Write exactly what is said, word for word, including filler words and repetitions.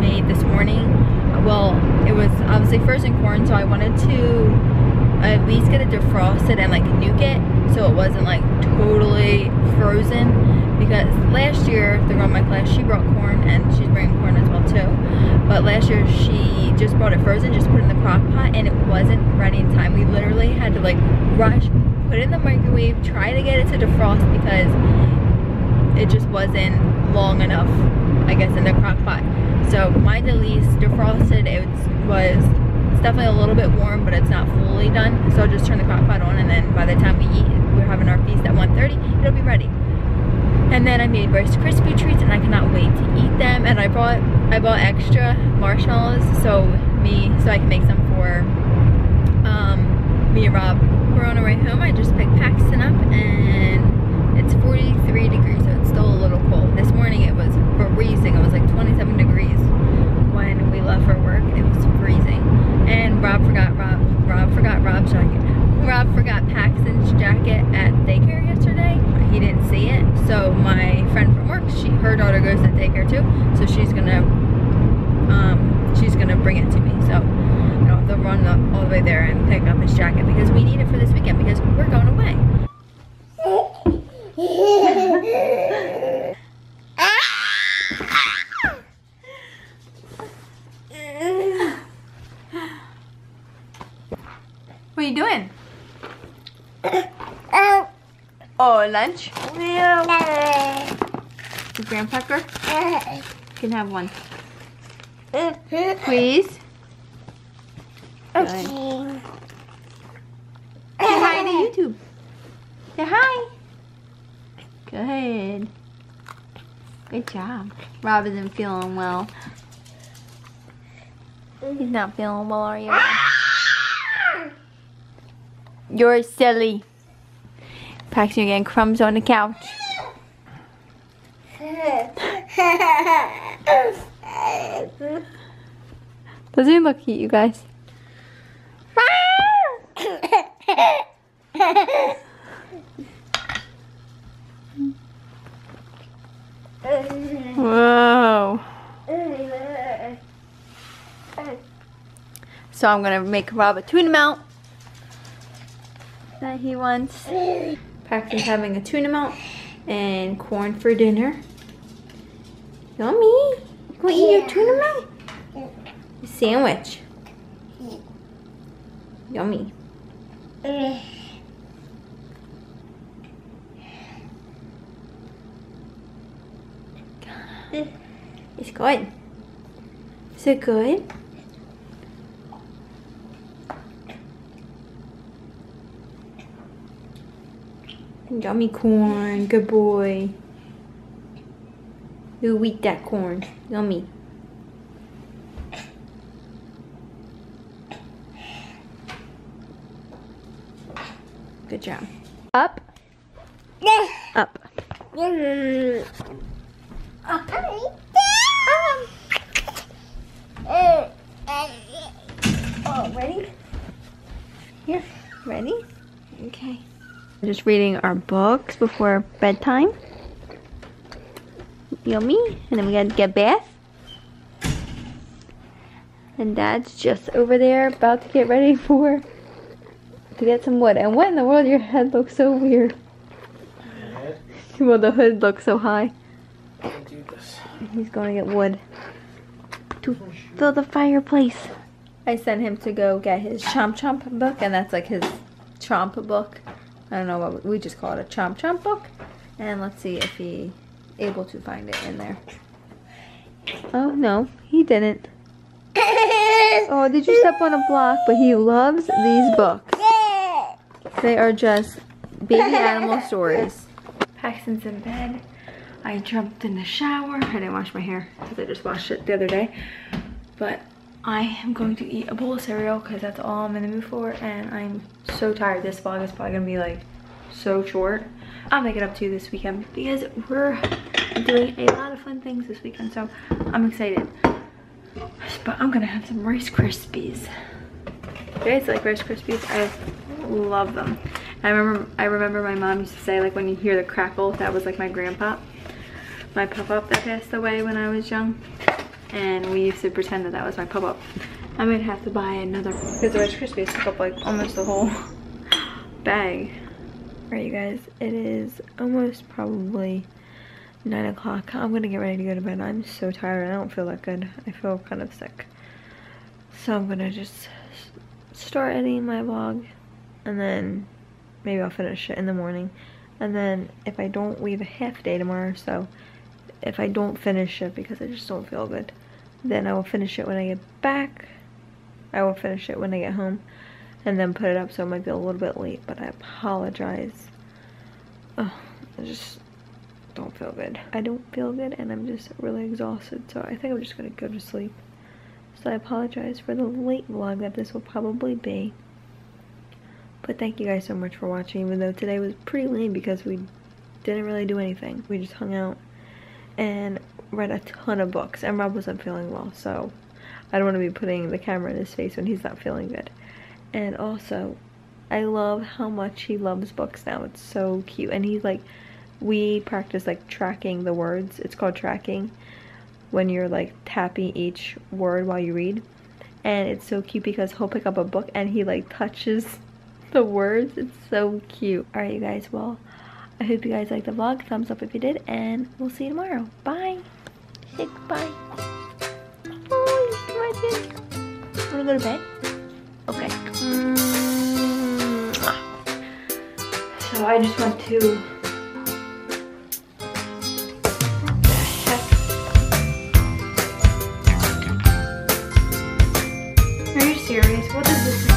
made this morning. Well, it was obviously frozen corn, so I wanted to at least get it defrosted and like nuke it so it wasn't like totally frozen, because last year the girl in my class, she brought corn, and she's bringing corn as well too, but last year she just brought it frozen, just put it in the crock pot, and it wasn't ready in time. We literally had to like rush, put it in the microwave, try to get it to defrost because it just wasn't long enough, I guess, in the crock pot. So mine at least defrosted. It was, it's definitely a little bit warm, but it's not fully done. So I'll just turn the crock pot on, and then by the time we eat, we're having our feast at one thirty, it'll be ready. And then I made Rice Krispie treats, and I cannot wait to eat them. And I bought, I bought extra marshmallows, so me, so I can make some for um, me and Rob. We're on our way home. I just picked Paxton up, and it's forty-three degrees, so it's still a little cold. This morning it was freezing. It was like twenty-seven degrees when we left for work. It was freezing. And Rob forgot Rob Rob forgot Rob's jacket. Rob forgot Paxton's jacket at daycare yesterday. He didn't see it. So my friend from work, she her daughter goes to daycare too. So she's gonna um she's gonna bring it to me. So I don't have to run the, all the way there and pick up his jacket, because we need it for this weekend because we're going away. What are you doing? Oh, lunch? The grandpecker? You can have one. Please? Okay. Say hi to YouTube. Say hi. Good. Good job. Rob isn't feeling well. He's not feeling well, are you? You're silly. Paxton, you're getting crumbs on the couch. Doesn't he look cute, you guys? Whoa. So I'm gonna make Rob a tuna melt that he wants. Paxton's having a tuna melt and corn for dinner. Yummy! You gonna eat your tuna melt? A sandwich. Yummy. It's good. Is it good? Yummy corn, good boy. You eat that corn, yummy. Good job. Up, up, up. Oh, ready? Here, ready? Okay. Just reading our books before bedtime. Yummy. And then we gotta get a bath. And Dad's just over there about to get ready for to get some wood. And what in the world, your head looks so weird. Well, the hood looks so high. Do this. He's gonna get wood to fill the fireplace. I sent him to go get his Chomp Chomp book, and that's like his Chomp book. I don't know what we just call it, a Chomp Chomp book. And let's see if he able to find it in there. Oh no, he didn't. Oh, did you step on a block? But he loves these books. They are just baby animal stories. Paxton's in bed. I jumped in the shower. I didn't wash my hair because I just washed it the other day. But I am going to eat a bowl of cereal because that's all I'm in the mood for, and I'm so tired. This vlog is probably gonna be like so short. I'll make it up to you this weekend because we're doing a lot of fun things this weekend, so I'm excited. But I'm gonna have some Rice Krispies. You guys like Rice Krispies? I love them. I remember I remember my mom used to say, like, when you hear the crackle, that was like my grandpa, my pop-up that passed away when I was young. and we used to pretend that that was my pop-up. I might have to buy another because the Rice Krispies took up like almost the whole bag. Alright you guys, it is almost probably nine o'clock. I'm gonna get ready to go to bed. I'm so tired. I don't feel that good. I feel kind of sick. So I'm gonna just start editing my vlog and then maybe I'll finish it in the morning. And then if I don't, we have a half day tomorrow, so if I don't finish it because I just don't feel good, then I will finish it when I get back. I will finish it when I get home and then put it up, so it might be a little bit late, but I apologize. Oh, I just don't feel good. I don't feel good and I'm just really exhausted, so I think I'm just gonna go to sleep. So I apologize for the late vlog that this will probably be. But thank you guys so much for watching, even though today was pretty lame because we didn't really do anything. We just hung out and read a ton of books, and Rob wasn't feeling well, so I don't want to be putting the camera in his face when he's not feeling good. And also, I love how much he loves books now. It's so cute. And he's like, we practice like tracking the words. It's called tracking, when you're like tapping each word while you read. And it's so cute because he'll pick up a book and he like touches the words. It's so cute. Alright you guys, well, I hope you guys liked the vlog. Thumbs up if you did, and we'll see you tomorrow. Bye. Say goodbye. Oh, he's watching. Wanna go to bed? Okay. Mm-hmm. So I just want to Are you serious? What does this